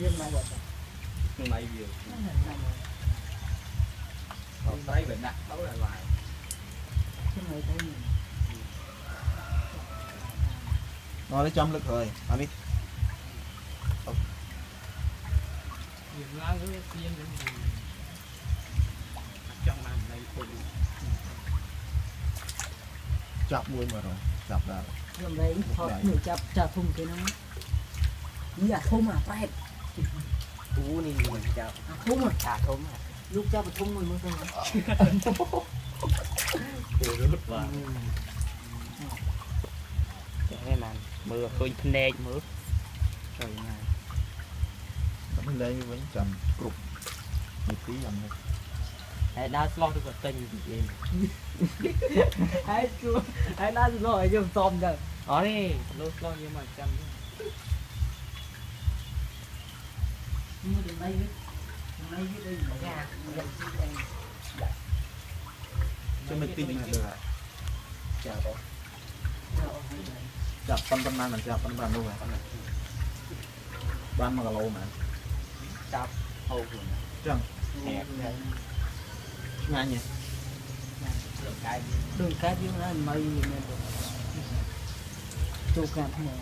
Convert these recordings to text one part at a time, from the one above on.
Viên mai bột. Viên mai viên. Còn thấy bệnh nặng đấu là loại. Nó lấy châm lực rồi, ăn đi. Viên lá cứ viên lên thì trong làm này thôi. Chọc muối mà rồi, chọc ra. Làm đấy, họ người chọc chả thùng cái nó. Như là thùng à, phải hết. Cú này mình chọc. Thùng à, chả thùng à. Lúc chọc là thùng mình mới thôi. Cái này mưa khơi nền mưa trời này tấm lên vẫn trầm cục một tí dầm này đã lo được tình gì em đã lo được tôm rồi ở đây lo nhưng mà trầm mưa đến đây đây nhà cho mình tin mà được chào bố chào pan mình chào pan luôn rồi ban mà lâu mà chào hầu rồi trăng hẹp ngay nhỉ đường cái dưới đó mây gì nè tô cà mè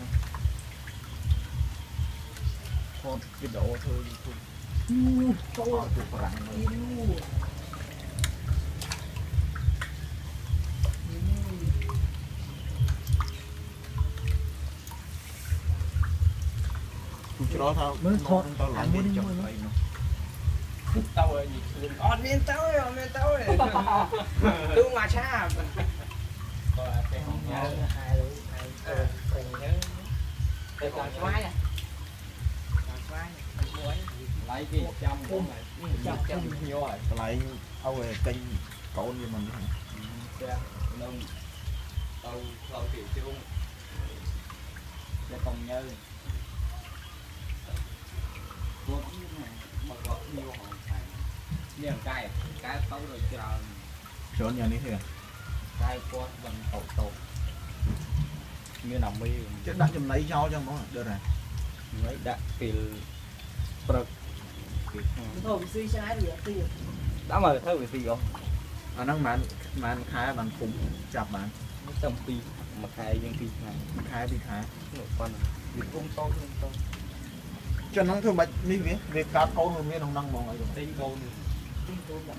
còn cái độ thôi luôn tô cà mè đó tao nó tao làm bên trong này nó phút tao rồi nhìn on bên tao rồi tôi mà cha còn cái hồng nhớ hai đứa còn nhớ còn xoáy à còn xoáy muối lấy cái trăm nhiều rồi lấy ao về kênh cồn như mình đấy nông tàu kiểu chung để còn nhớ mà có nhiều hòn này, nhiều cái tấu rồi chờ, chốn nhà này thế à? Cái con bằng tàu, như nằm mi, chết đã chấm lấy cháu trong đó, được rồi, lấy đã kì, bật, thôi suy cho ai vậy suy, đã mời thấy bị suy không? Anh đang màn khai bằng khung, chạp màn, trong pi, mặt khai riêng pi này, mặt khai pi khai, một con, bị tung to. Cho nóng thôi mà đi về cá câu rồi miếng không năng mòn rồi tinh câu này tinh câu đậm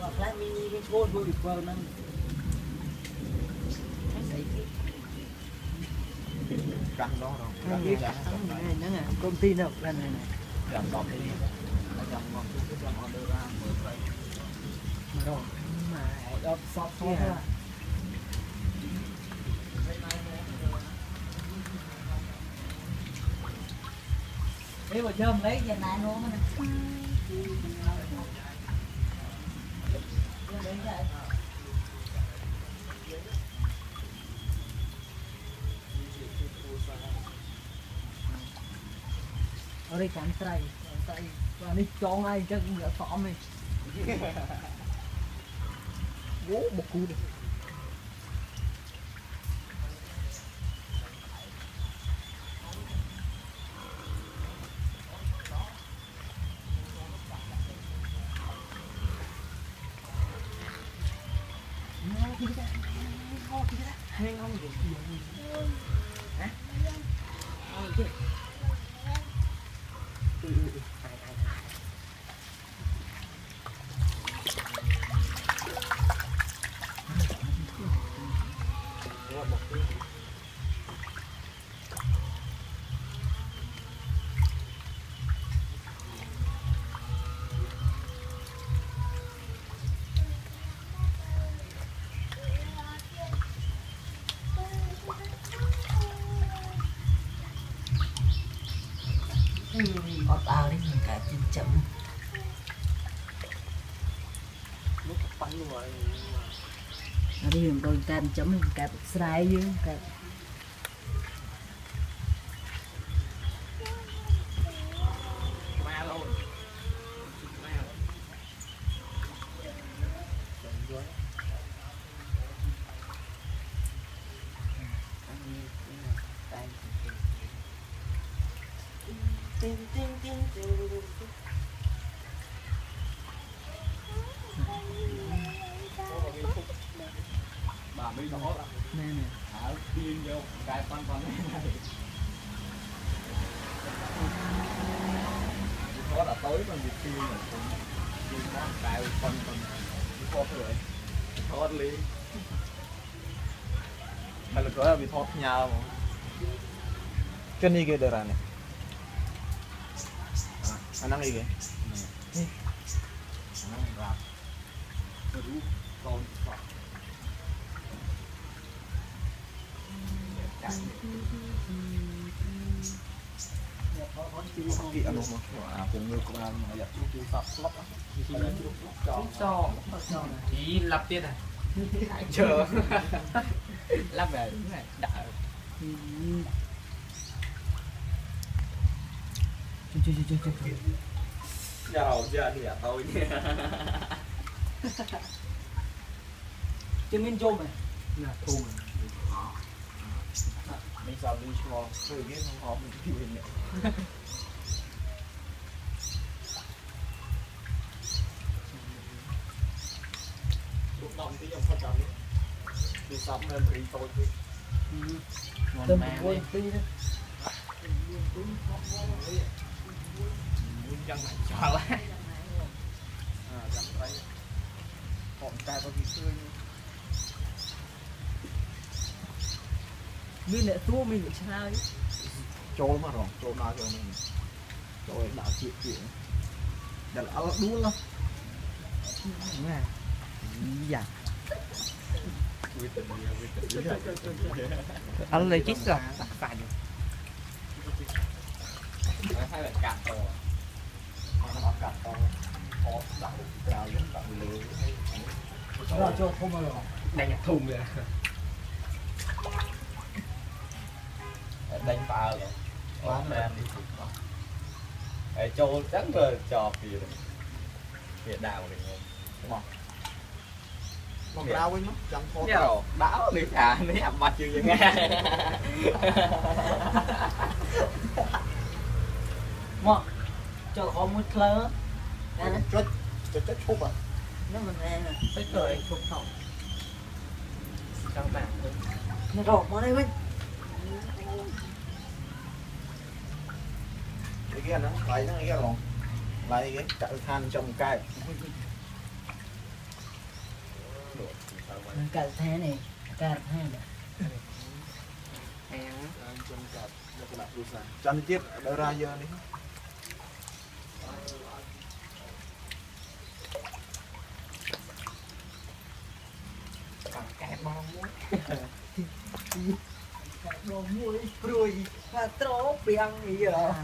hoặc là mini cái câu vô địch vào năng cắn đó rồi công ty nào lần này làm đọt đi làm ngon chút làm ngon đưa ra mới vậy mà đâu mà đọt sọt thôi đi vào chôm lấy dàn này luôn á nè. Ở đây cắn tay và đi chọn ai chắc cũng đỡ xóm này. Bố một cú đi. Có tao đấy mình cả chín chấm lúc bắn rồi nó đi đường đôi cam chấm mình cả sải dưới cả ma luôn ma Có đã tối còn bị phim rồi, phim có cái con còn rồi, thoát lý, mà lúc đó là bị thoát nhau mà. Cái này cái đờ này, anh ăn gì vậy? Anh ăn rạp, rú, con, kỹ ăn luôn mà cùng người cùng ăn mà giặt chút chút sập lấp á, chút chỉ lấp tiền này, chờ lấp về đúng này đợi. Chơi. Giàu giờ thì thôi. Chứ mình chôm này, là thùng. Mình sao đi cho chơi game không có mình chịu hình nữa. Động tí dòng phát trắng đi. Đi sắm em rỉ tôi đi. Tâm mẹ đi. Tí đấy. Muốn chân này cho lá. À, chân đấy. Còn cài vào cái xương. Mình lại thua mình lại sao ấy. Trôi mà rồi, trôi nào cho mình. Trôi đã chịu. Đã là đuôn lắm. Đúng rồi. Dạ. Ăn lấy chít rồi, tắt tắt đi. Hay là cạn to. Nó cạn to. Có đậu cao lắm, đậu lớn. Rồi cho không bao giờ. Đánh thùng rồi. Đánh vào rồi. Quá mềm đi. Cái trâu chắc là trò gì rồi. Việt đạo rồi. Đúng không? Còn đau ấy mất, chẳng khó đâu. Đau đi à, nó ập mặt chưa vậy nghe. Mọ, cho là con mới khơ. Chết khúc à. Nó mình nghe nè, chết rồi khúc thọng. Chẳng bạc thôi. Nó rổ mọ đây Vinh. Cái kia nó kia rồi. Lấy cái cạo than trong cây. Cà thế này, cà thế này. Chăn tiếp đỡ ra giờ đi. Còn cái bông muối. Bông muối rồi, pha trộn biang gì đó.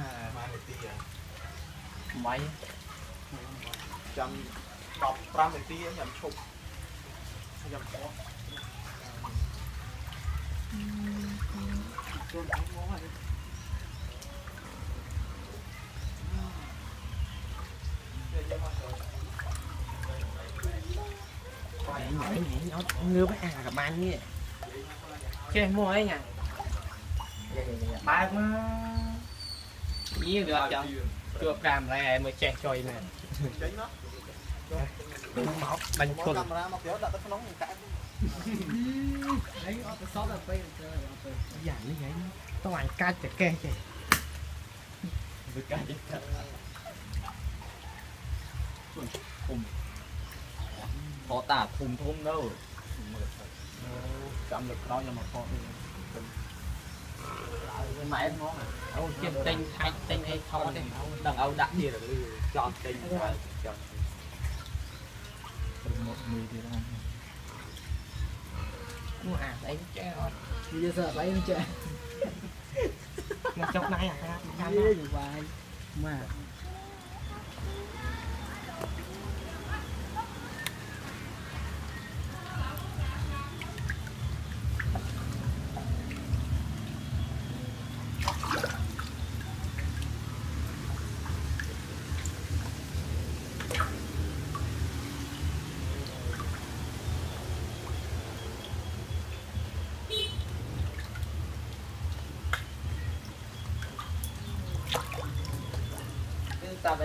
Máy. Chăn đọc trăm cái tia nhầm chụp. Hãy subscribe cho kênh Ghiền Mì Gõ để không bỏ lỡ những video hấp dẫn. Bánh khô camera mà kéo đặt cái nóng cái. Đấy, cái sót là phải giả lấy vậy. Tao ăn cá chả kê kìa. Với cá đi. Thùng. Có tả thùng thùng đâu. Chạm lực đó nhưng mà có. Mà em ngon à. Ông chiếc tinh hay tinh hay thon đấy. Đằng ông đặt gì là chọn tinh. Một người thì ra mua à đấy chơi rồi bây giờ đấy chơi mà chọc này à tham nó gì vậy mà ตามไป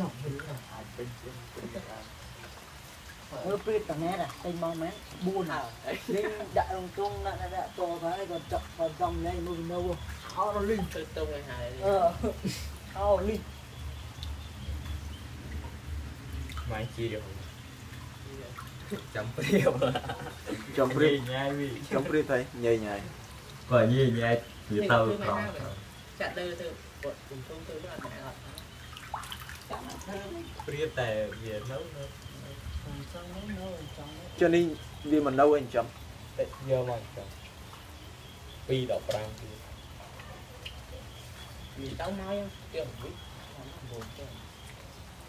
น้องเป็นอาจเป็นเมื่อปีต่างแม่น่ะเป็นมองแม่บูนลิงด่าลงตรงนั่นน่ะตัวเขาไอ้ก่อนจับก่อนจำได้มึงเอาเขาลิงตรงไอ้หายเขาลิงไม้จีเดียวจำเปรี้ยวจำเปรี้ยวง่ายวิจำเปรี้ยวไทยง่ายๆก่อนยี่ง่ายคือเตาทองจัดเลยเถอะกดปุ่มตรงตัวด้วยนะก่อนเปรี้ยวแต่เบียร์เน่าcho nên vì mình lâu anh chấm giờ mà chấm vì đọc răng vì tao nói chấm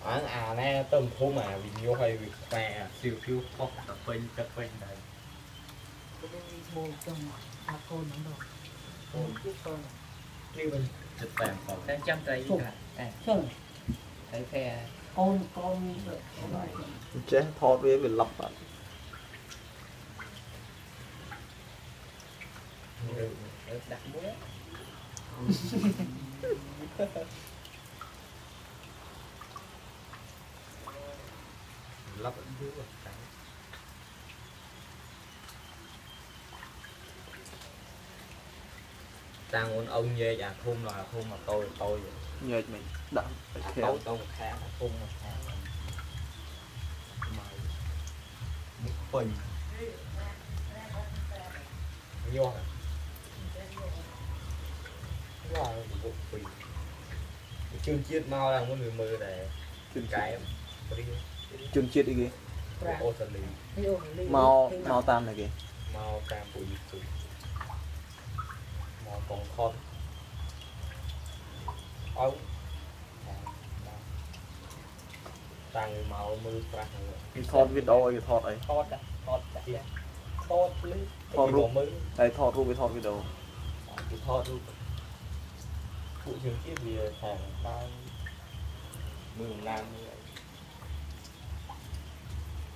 anh à nè tôm khô mà vì nhiều hay vì mẹ siêu siêu khóc tập phim này đang chăm tay cái phe con chết thọt với bị lấp bạn đặt muối lấp đứa cái đang muốn ông về nhà thôn là thôn mà tôi vậy nhờ mình đậm tấu tông khá không khá một phần nhiều là một phần chương chiết mau là muốn người mưa để cái chương chiết đi kì mau tam này kì mau tam bụi mau còn con ấu tàng màu mưa vàng thọt viết đâu ấy thọt ấy thọt lưới thọt ruộng mưa đây thọt ruộng với thọt viết đâu thọt ruộng phụ trường tiếp về hàng tan mưa nam mưa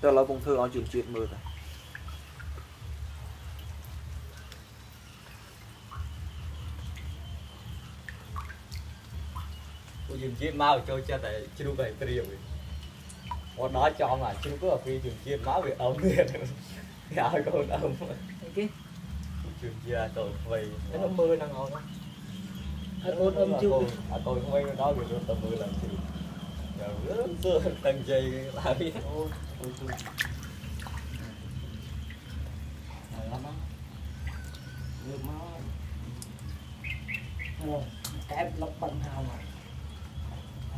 giờ là công thơ nói chuyện chuyện mưa rồi dùng chiếc máu cho tại chưa đủ bảy triệu một nói cho mà chưa có phi dùng chiếc máu bị ống liền gạo con ống dùng chiếc tôi quay nó mưa đang ngon lắm ôm ôm chưa tôi quay nó đó được tầm 10 lần rồi giờ thằng gì lại ôm cái lóc bằng hào mà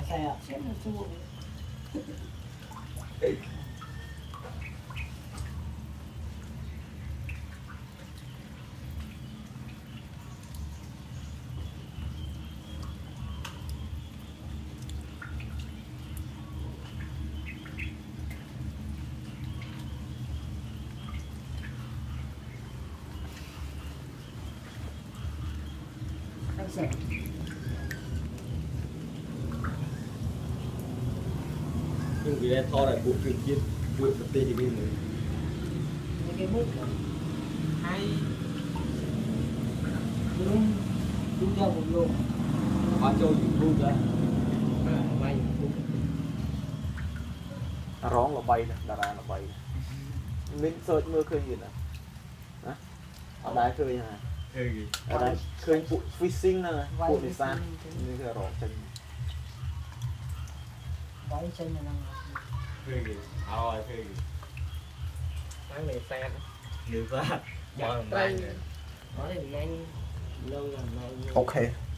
xe chết nó chua anh xe nhưng vì em to này cũng truyền chiên buổi tập tê thì mình cái mút hay đúng cho một lô hoa châu dùng luôn ra bay rón là bay nè đà ra là bay mình sợ mưa khơi gì nè ở đây khơi này ở đây khơi bụi fishing này bụi để san như thế rón chân bay chân này nè khơi gì, ao khơi gì, bán mì san, mì san, bò mì, nói gì nhanh, lâu rồi, ok.